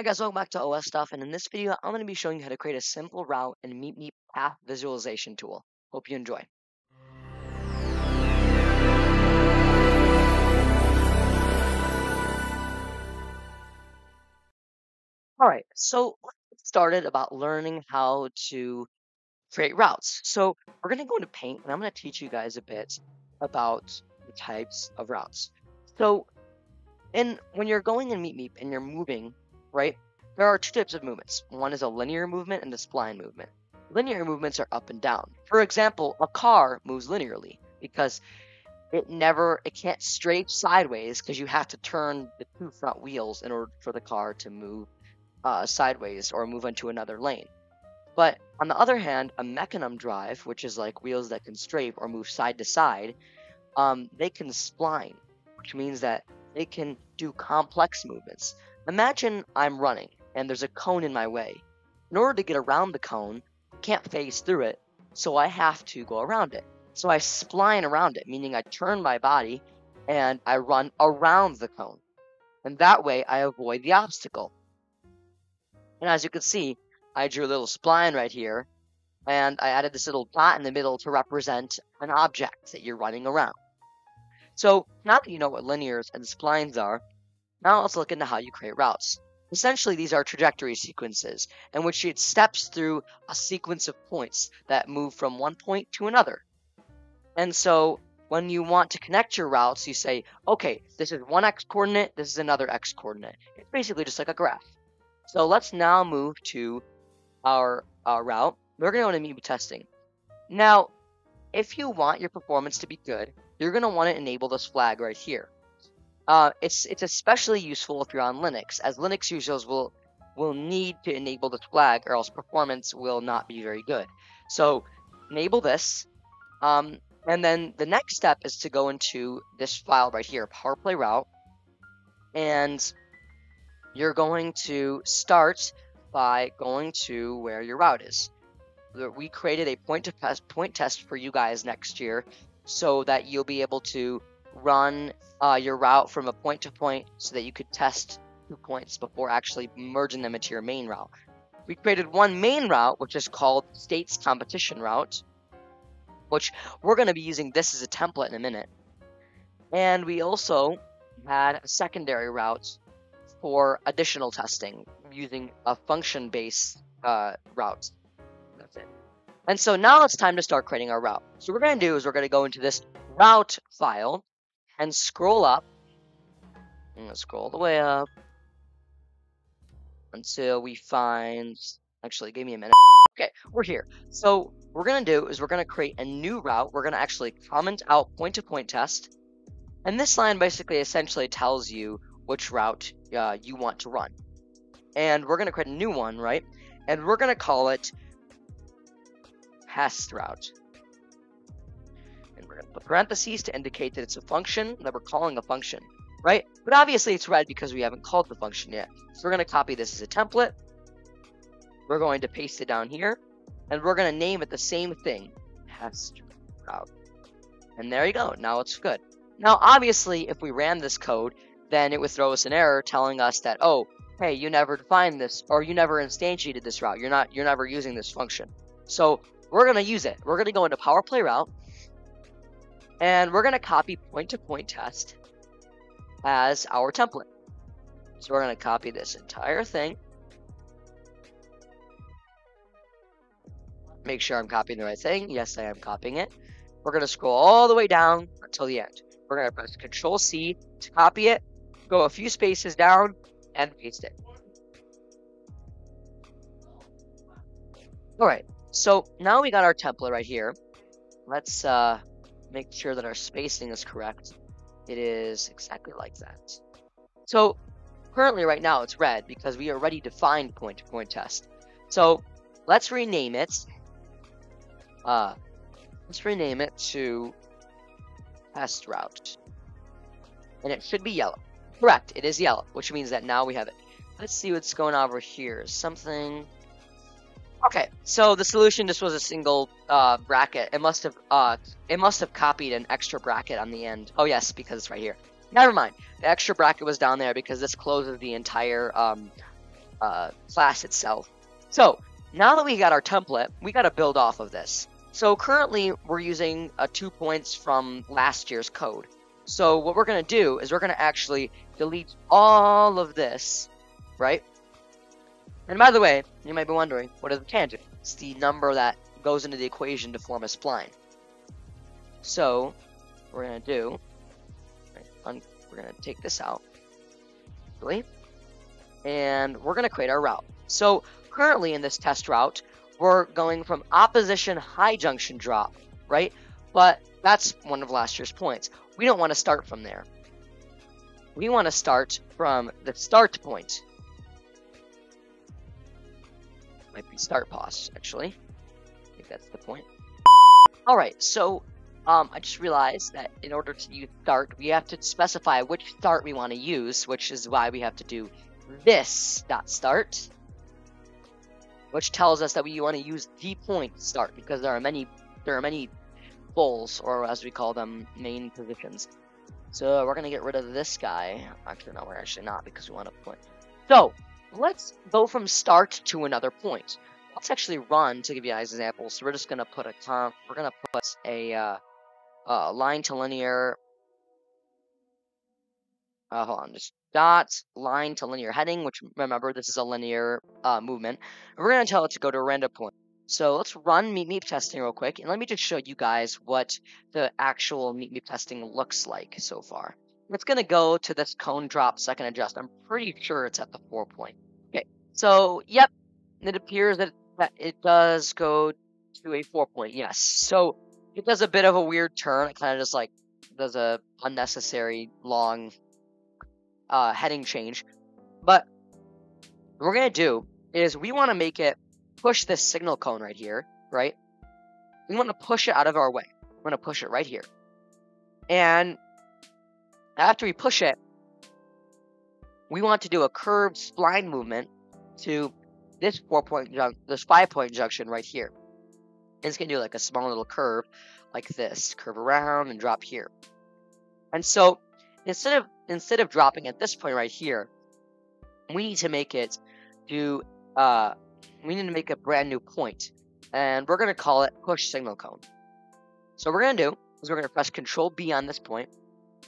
Hi guys, welcome back to OS Stuff, and in this video, I'm going to be showing you how to create a simple route in Meep Meep path visualization tool. Hope you enjoy. Alright, so let's get started about learning how to create routes. So we're going to go into Paint, and I'm going to teach you guys a bit about the types of routes. So when you're going in Meep Meep and you're moving, right? There are two types of movements. One is a linear movement and a spline movement. Linear movements are up and down. For example, a car moves linearly because it can't strafe sideways because you have to turn the two front wheels in order for the car to move sideways or move into another lane. But on the other hand, a mechanum drive, which is like wheels that can strafe or move side to side, they can spline, which means that they can do complex movements. Imagine I'm running, and there's a cone in my way. In order to get around the cone, I can't face through it, so I have to go around it. So I spline around it, meaning I turn my body, and I run around the cone. And that way, I avoid the obstacle. And as you can see, I drew a little spline right here, and I added this little dot in the middle to represent an object that you're running around. So, now that you know what linears and splines are, now let's look into how you create routes. Essentially, these are trajectory sequences in which it steps through a sequence of points that move from one point to another. And so when you want to connect your routes, you say, okay, this is one X coordinate, this is another X coordinate. It's basically just like a graph. So let's now move to our route. We're going to go into Meep testing. Now, if you want your performance to be good, you're going to want to enable this flag right here. It's especially useful if you're on Linux, as Linux users will need to enable this flag or else performance will not be very good. So enable this, and then the next step is to go into this file right here, PowerPlay Route, and you're going to start by going to where your route is. We created a point test for you guys next year so that you'll be able to run your route from a point to point so that you could test 2 points before actually merging them into your main route. We created one main route, which is called States Competition Route, which we're going to be using this as a template in a minute. And we also had a secondary route for additional testing using a function-based route. That's it. And so now it's time to start creating our route. So what we're going to do is we're going to go into this route file, and scroll up, and let's scroll all the way up until we find, actually give me a minute. Okay, we're here. So what we're gonna do is we're gonna create a new route. We're gonna actually comment out point to point test. And this line basically essentially tells you which route you want to run. And we're gonna create a new one, right? And we're gonna call it test route. We're going to put parentheses to indicate that it's a function, that we're calling a function, right? But obviously it's red because we haven't called the function yet. So we're going to copy this as a template. We're going to paste it down here, and we're going to name it the same thing, test route. And there you go. Now it's good. Now, obviously, if we ran this code, then it would throw us an error telling us that, oh, hey, you never defined this, or you never instantiated this route. You're never using this function. So we're going to use it. We're going to go into PowerPlay Route, and we're going to copy point-to-point test as our template. So we're going to copy this entire thing. Make sure I'm copying the right thing. Yes, I am copying it. We're going to scroll all the way down until the end. We're going to press Control-C to copy it, go a few spaces down, and paste it. All right, so now we got our template right here. Let's... make sure that our spacing is correct. It is exactly like that. So currently right now it's red because we already defined point-to-point test. So let's rename it. Let's rename it to test route. And it should be yellow. Correct, it is yellow, which means that now we have it. Let's see what's going on over here. Something. Okay, so the solution just was a single bracket. It must have copied an extra bracket on the end. Oh yes, because it's right here. Never mind. The extra bracket was down there because this closes the entire class itself. So now that we got our template, we got to build off of this. So currently we're using 2 points from last year's code. So what we're going to do is we're going to actually delete all of this, right? And by the way, you might be wondering, what is the tangent? It's the number that goes into the equation to form a spline. So we're going to do, we're going to take this out, really, and we're going to create our route. So currently in this test route, we're going from opposition high junction drop, right? But that's one of last year's points. We don't want to start from there. We want to start from the start point. Might be start pause, actually. I think that's the point. All right, so I just realized that in order to use start, we have to specify which start we want to use, which is why we have to do this dot start, which tells us that we want to use the point start because there are many goals, or as we call them, main positions. So we're gonna get rid of this guy. Actually, no, we're actually not, because we want a point. So let's go from start to another point. Let's actually run to give you guys examples. So we're just gonna put a line to linear. Hold on, just dot line to linear heading, which remember this is a linear movement. And we're gonna tell it to go to a random point. So let's run Meep Meep testing real quick, and let me just show you guys what the actual Meep Meep testing looks like so far. It's gonna go to this cone drop second adjust. I'm pretty sure it's at the 4 point. Okay, so yep, it appears that it does go to a 4 point. Yes, so it does a bit of a weird turn. It kind of just like does a unnecessary long heading change, but what we're gonna do is we want to make it push this signal cone right here, right? We want to push it out of our way. We're gonna push it right here, and after we push it, we want to do a curved spline movement to this 4 point this 5 point junction right here. And it's gonna do like a small little curve like this, curve around and drop here. And so instead of dropping at this point right here, we need to make it do, we need to make a brand new point, and we're going to call it push signal cone. So what we're going to do is we're going to press Control-B on this point,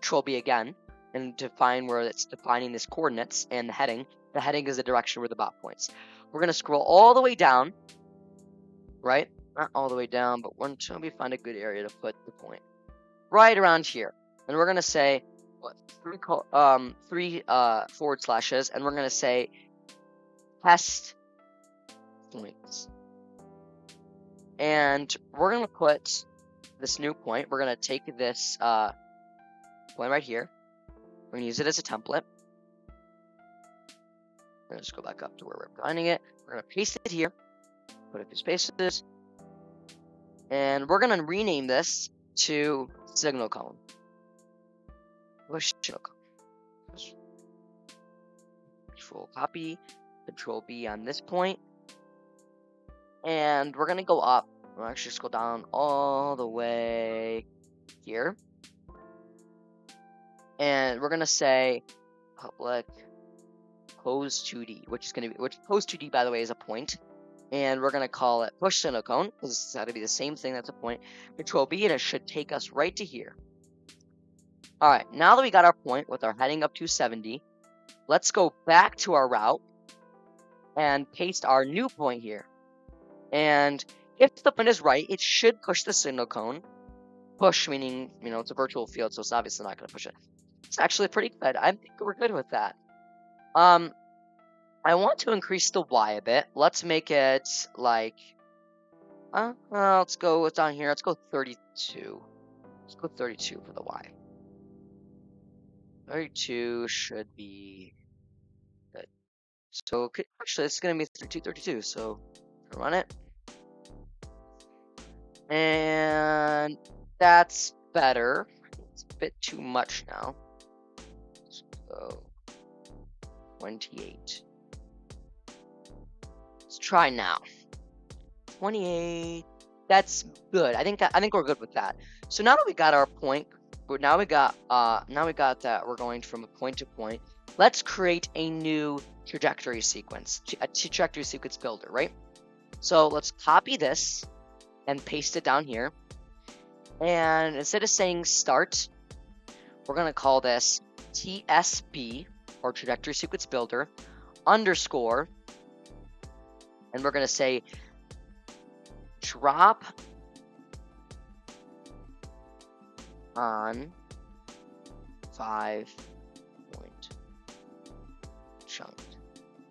Control-B again, and define where it's defining these coordinates and the heading. The heading is the direction where the bot points. We're going to scroll all the way down, right? Not all the way down, but until we find a good area to put the point. Right around here. And we're going to say, three forward slashes, and we're going to say test points, and we're going to put this new point. We're going to take this point right here. We're going to use it as a template. Let's go back up to where we're finding it. We're going to paste it here, put a few spaces, and we're going to rename this to signal cone. Control copy, Control B on this point, and we're gonna go up. We'll actually scroll down all the way here, and we're gonna say public pose 2D, which is gonna be, which pose 2D by the way is a point, and we're gonna call it push signal cone because it's got to be the same thing. That's a point. Control B, and it should take us right to here. All right, now that we got our point with our heading up 270, let's go back to our route and paste our new point here. And if the point is right, it should push the signal cone. Push meaning, you know, it's a virtual field, so it's obviously not going to push it. It's actually pretty good. I think we're good with that. I want to increase the Y a bit. Let's make it like, let's go, what's down here? Let's go 32. Let's go 32 for the Y. 32 should be good. So actually, it's going to be 32. So run it, and that's better. It's a bit too much now. So 28. Let's try now. 28. That's good. I think we're good with that. So now that we got our point. But now we got that we're going from a point to point. Let's create a new trajectory sequence, a trajectory sequence builder, right? So let's copy this and paste it down here. And instead of saying start, we're going to call this TSB, or trajectory sequence builder, underscore, and we're going to say drop on 5 point chunk.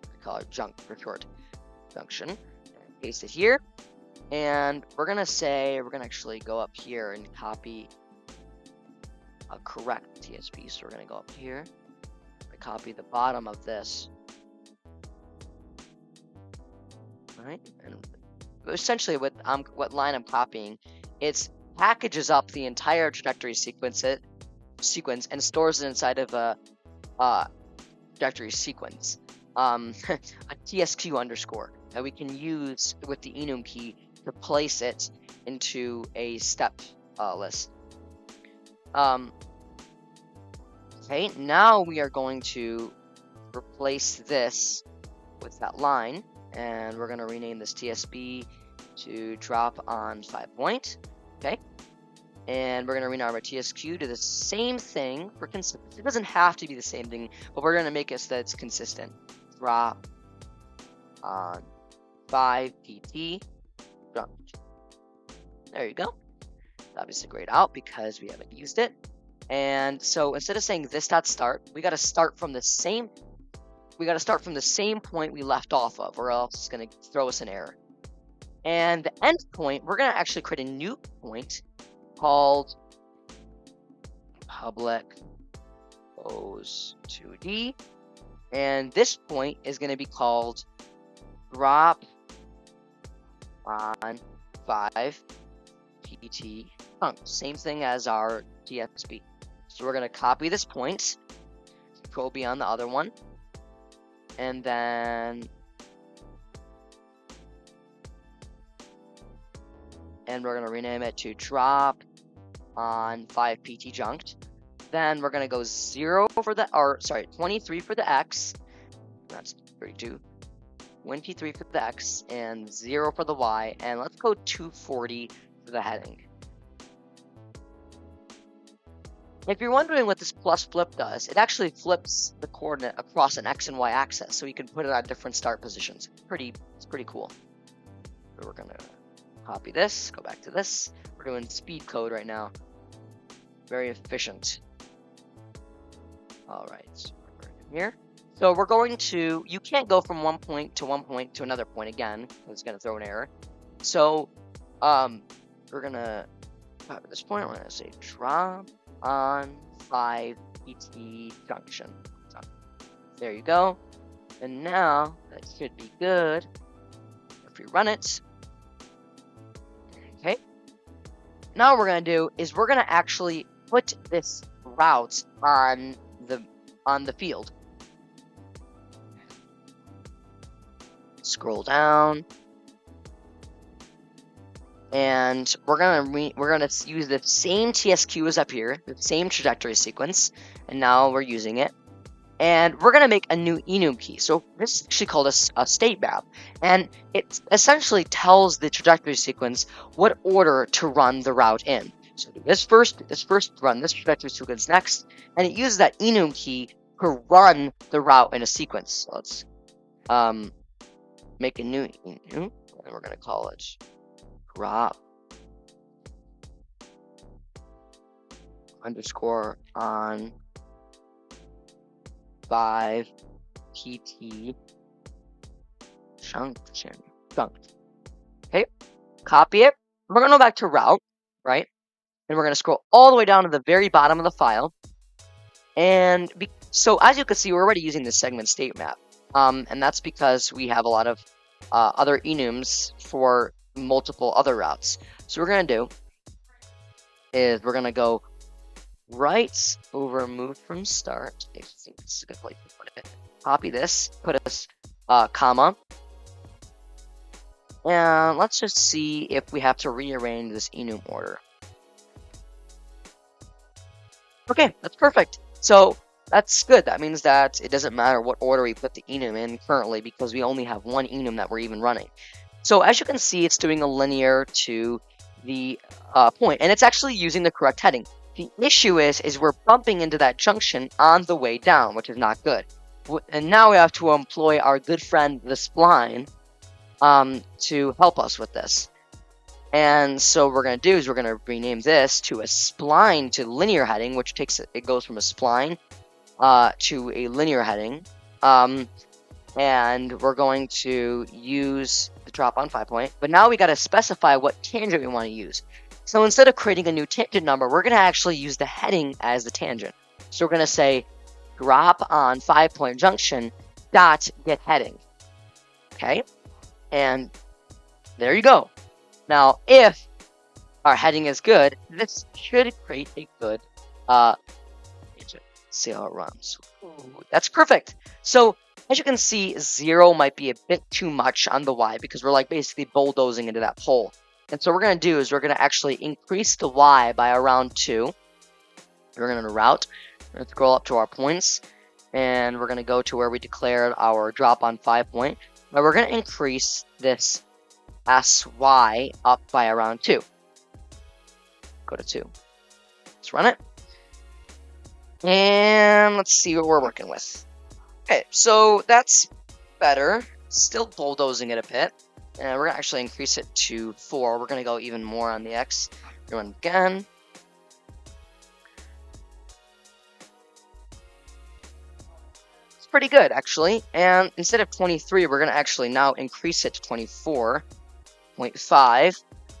I call it junk for short, function. Paste it here. And we're going to say, we're going to actually go up here and copy a correct TSP. So we're going to go up here, copy the bottom of this. All right. And essentially what line I'm copying, it's packages up the entire trajectory sequence and stores it inside of a trajectory sequence, a TSQ underscore that we can use with the enum key to place it into a step list. Okay, now we are going to replace this with that line, and we're going to rename this TSB to drop on 5 point. Okay, and we're going to rename our TSQ to the same thing. For it doesn't have to be the same thing, but we're going to make it so that it's consistent. Drop on 5pt. There you go. It's obviously grayed out because we haven't used it. And so instead of saying this dot start, we got to start from the same. We got to start from the same point we left off of, or else it's going to throw us an error. And the end point, we're going to actually create a new point called public goes to D, and this point is going to be called drop on 5pt. Same thing as our TSB. So we're going to copy this point, go beyond the other one, and then, and we're going to rename it to drop on 5pt junked. Then we're going to go 0 for the, or sorry, 23 for the X, that's 32, 23 for the X, and 0 for the Y, and let's go 240 for the heading. If you're wondering what this plus flip does, it actually flips the coordinate across an X and Y axis, so you can put it on different start positions. It's pretty cool. So we're going to copy this, go back to this. We're doing speed code right now. Very efficient. All right, so we're in here. So we're going to, you can't go from one point to another point again. It's going to throw an error. So we're going to, at this point, I'm going to say drop on 5pt junction. There you go. And now that should be good. If we run it, okay. Now what we're gonna do is we're gonna actually put this route on the field. Scroll down, and we're gonna use the same TSQ as up here, the same trajectory sequence, and now we're using it. And we're gonna make a new enum key. So this is actually called a state map, and it essentially tells the trajectory sequence what order to run the route in. So do this first, run this trajectory sequence next, and it uses that enum key to run the route in a sequence. So let's make a new enum, and we're gonna call it drop underscore on 5pt junction. Okay, copy it. We're gonna go back to route, right? And we're gonna scroll all the way down to the very bottom of the file. And so as you can see, we're already using the segment state map, and that's because we have a lot of other enums for multiple other routes. So what we're going to do is we're going to go right over move from start. I think this is a good place to put it. Copy this, put a comma, and let's just see if we have to rearrange this enum order. Okay, that's perfect. So That's good. That means that it doesn't matter what order we put the enum in currently, because we only have one enum that we're even running. So as you can see, it's doing a linear to the point, and it's actually using the correct heading. The issue is we're bumping into that junction on the way down, which is not good. And now we have to employ our good friend, the spline, to help us with this. And so what we're going to do is we're going to rename this to a spline to linear heading, which takes it goes from a spline to a linear heading. And we're going to use the drop on 5 point. But now we got to specify what tangent we want to use. So instead of creating a new tangent number, we're going to actually use the heading as the tangent. So we're going to say drop on 5 point junction dot get heading. Okay. And there you go. Now, if our heading is good, this should create a good tangent. See how it runs. Ooh, that's perfect. So as you can see, 0 might be a bit too much on the Y because we're like basically bulldozing into that pole. And so what we're going to do is we're going to actually increase the Y by around 2. We're going to route. We're going to scroll up to our points. And we're going to go to where we declared our drop on 5 point. Now we're going to increase this SY up by around 2. Go to 2. Let's run it. And let's see what we're working with. Okay, so that's better. Still bulldozing it a bit. And we're going to actually increase it to 4. We're going to go even more on the X. Run again. It's pretty good, actually. And instead of 23, we're going to actually now increase it to 24.5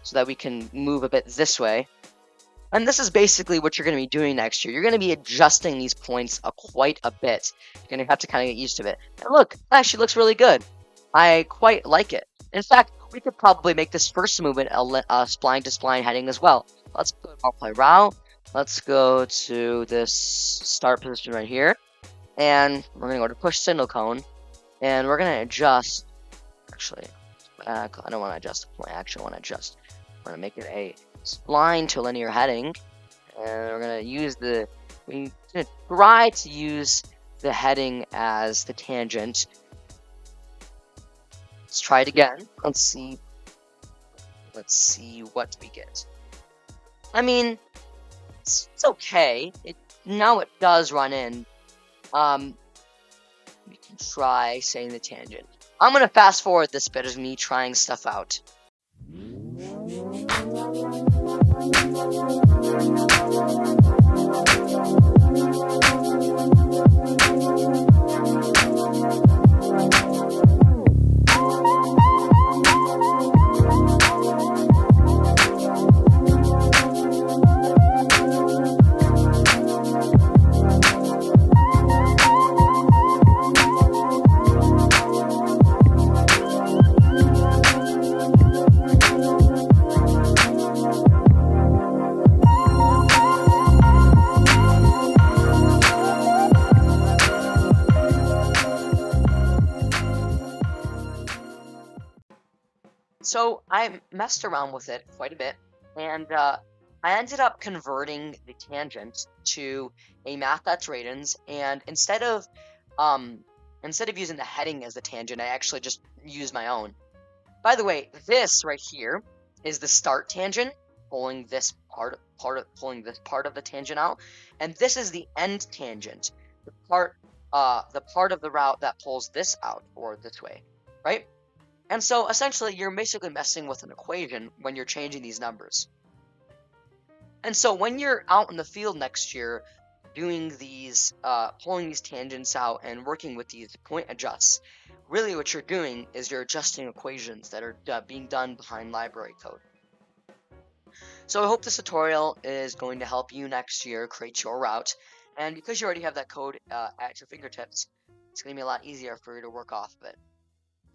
so that we can move a bit this way. And this is basically what you're going to be doing next year. You're going to be adjusting these points quite a bit. You're going to have to kind of get used to it. And look, that actually looks really good. I quite like it. In fact, we could probably make this first movement a spline-to-spline heading as well. Let's go to PowerPlay Route. Let's go to this start position right here. And we're going to go to push signal cone. And we're going to adjust. Actually, I don't want to adjust the point. I actually want to adjust. We're going to make it a spline to linear heading, and we're going to use the try to use the heading as the tangent. Let's try it again. Let's see what we get. I mean, it's okay. Now it does run in. We can try saying the tangent. I'm going to fast forward this bit of me trying stuff out. So I messed around with it quite a bit, and I ended up converting the tangent to a math.radins, and instead of using the heading as the tangent, I actually just used my own. By the way, this right here is the start tangent, pulling this part of the tangent out, and this is the end tangent, the part of the route that pulls this out or this way, right? And so, essentially, you're basically messing with an equation when you're changing these numbers. And so, when you're out in the field next year, doing these, pulling these tangents out and working with these point adjusts, really what you're doing is you're adjusting equations that are being done behind library code. So, I hope this tutorial is going to help you next year create your route. And because you already have that code at your fingertips, it's going to be a lot easier for you to work off of it.